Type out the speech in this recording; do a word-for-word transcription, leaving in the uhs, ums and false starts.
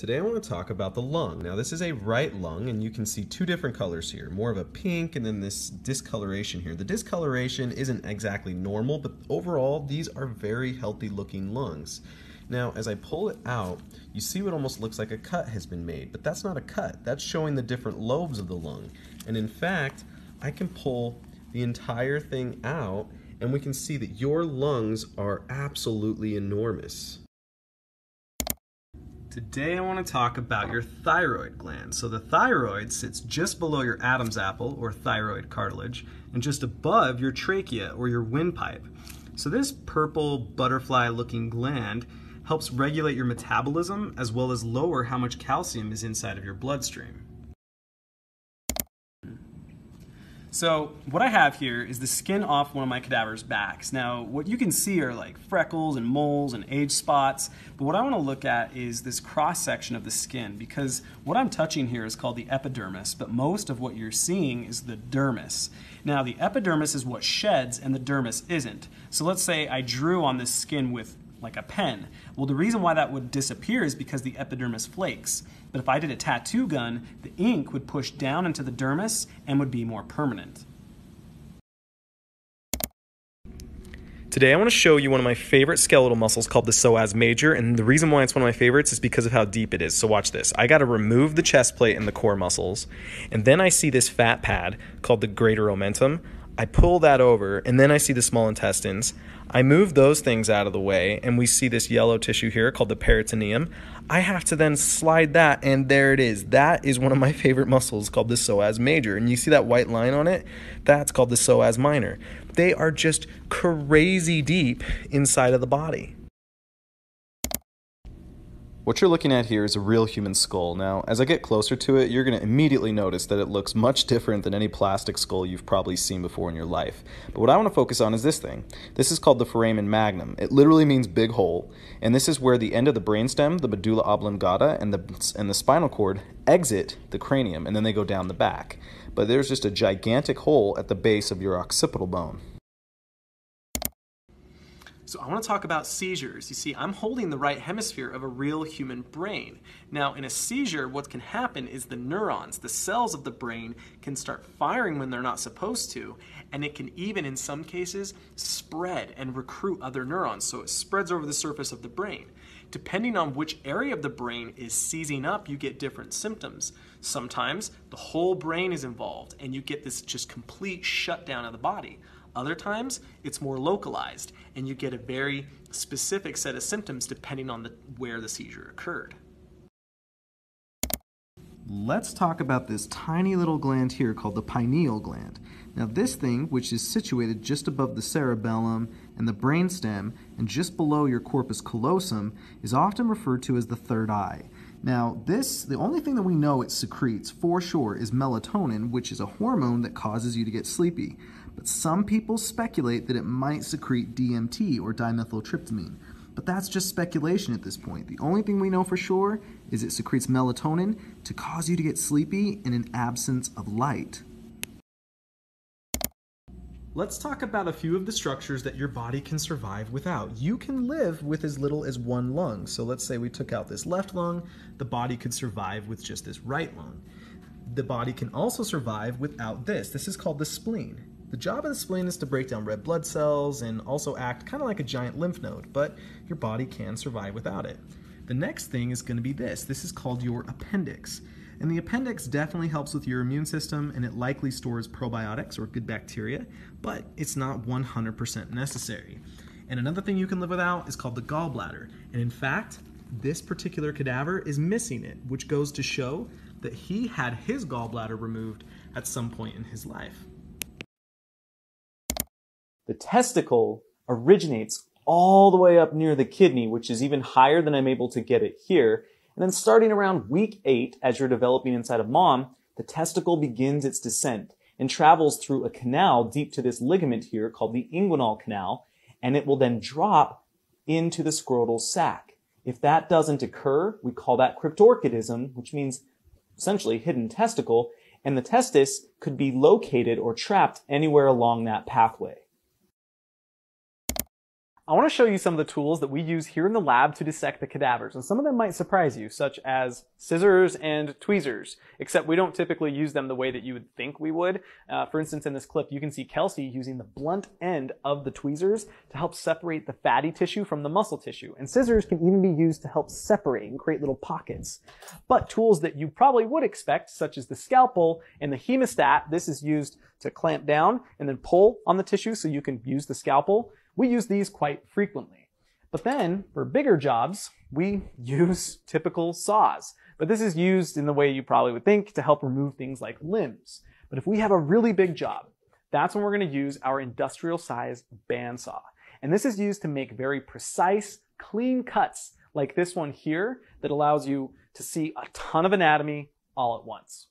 Today I want to talk about the lung. Now this is a right lung, and you can see two different colors here, more of a pink and then this discoloration here. The discoloration isn't exactly normal, but overall these are very healthy looking lungs. Now as I pull it out, you see what almost looks like a cut has been made, but that's not a cut. That's showing the different lobes of the lung. And in fact, I can pull the entire thing out and we can see that your lungs are absolutely enormous. Today I want to talk about your thyroid gland. So the thyroid sits just below your Adam's apple, or thyroid cartilage, and just above your trachea, or your windpipe. So this purple butterfly-looking gland helps regulate your metabolism as well as lower how much calcium is inside of your bloodstream. So what I have here is the skin off one of my cadaver's backs. Now what you can see are like freckles and moles and age spots, but what I want to look at is this cross section of the skin, because what I'm touching here is called the epidermis, but most of what you're seeing is the dermis. Now the epidermis is what sheds and the dermis isn't. So let's say I drew on this skin with like a pen. Well, the reason why that would disappear is because the epidermis flakes. But if I did a tattoo gun, the ink would push down into the dermis and would be more permanent. Today I want to show you one of my favorite skeletal muscles called the psoas major, and the reason why it's one of my favorites is because of how deep it is. So watch this. I got to remove the chest plate and the core muscles, and then I see this fat pad called the greater omentum. I pull that over, and then I see the small intestines. I move those things out of the way, and we see this yellow tissue here called the peritoneum. I have to then slide that, and there it is. That is one of my favorite muscles called the psoas major, and you see that white line on it? That's called the psoas minor. They are just crazy deep inside of the body. What you're looking at here is a real human skull. Now, as I get closer to it, you're going to immediately notice that it looks much different than any plastic skull you've probably seen before in your life. But what I want to focus on is this thing. This is called the foramen magnum. It literally means big hole, and this is where the end of the brainstem, the medulla oblongata, and the, and the spinal cord exit the cranium, and then they go down the back. But there's just a gigantic hole at the base of your occipital bone. So I want to talk about seizures. You see, I'm holding the right hemisphere of a real human brain. Now, in a seizure, what can happen is the neurons, the cells of the brain, can start firing when they're not supposed to, and it can even, in some cases, spread and recruit other neurons, so it spreads over the surface of the brain. Depending on which area of the brain is seizing up, you get different symptoms. Sometimes the whole brain is involved, and you get this just complete shutdown of the body. Other times, it's more localized, and you get a very specific set of symptoms depending on the, where the seizure occurred. Let's talk about this tiny little gland here called the pineal gland. Now this thing, which is situated just above the cerebellum and the brainstem and just below your corpus callosum, is often referred to as the third eye. Now this, the only thing that we know it secretes for sure is melatonin, which is a hormone that causes you to get sleepy. But some people speculate that it might secrete D M T, or dimethyltryptamine. But that's just speculation at this point. The only thing we know for sure is it secretes melatonin to cause you to get sleepy in an absence of light. Let's talk about a few of the structures that your body can survive without. You can live with as little as one lung. So let's say we took out this left lung, the body could survive with just this right lung. The body can also survive without this. This is called the spleen. The job of the spleen is to break down red blood cells and also act kind of like a giant lymph node, but your body can survive without it. The next thing is going to be this. This is called your appendix. And the appendix definitely helps with your immune system, and it likely stores probiotics or good bacteria, but it's not one hundred percent necessary. And another thing you can live without is called the gallbladder. And in fact, this particular cadaver is missing it, which goes to show that he had his gallbladder removed at some point in his life. The testicle originates all the way up near the kidney, which is even higher than I'm able to get it here. And then starting around week eight, as you're developing inside of mom, the testicle begins its descent and travels through a canal deep to this ligament here called the inguinal canal, and it will then drop into the scrotal sac. If that doesn't occur, we call that cryptorchidism, which means essentially hidden testicle, and the testis could be located or trapped anywhere along that pathway. I want to show you some of the tools that we use here in the lab to dissect the cadavers, and some of them might surprise you, such as scissors and tweezers, except we don't typically use them the way that you would think we would. Uh, for instance, in this clip, you can see Kelsey using the blunt end of the tweezers to help separate the fatty tissue from the muscle tissue, and scissors can even be used to help separate and create little pockets. But tools that you probably would expect, such as the scalpel and the hemostat, this is used to clamp down and then pull on the tissue so you can use the scalpel. We use these quite frequently. But then, for bigger jobs, we use typical saws. But this is used in the way you probably would think to help remove things like limbs. But if we have a really big job, that's when we're going to use our industrial size bandsaw. And this is used to make very precise, clean cuts like this one here that allows you to see a ton of anatomy all at once.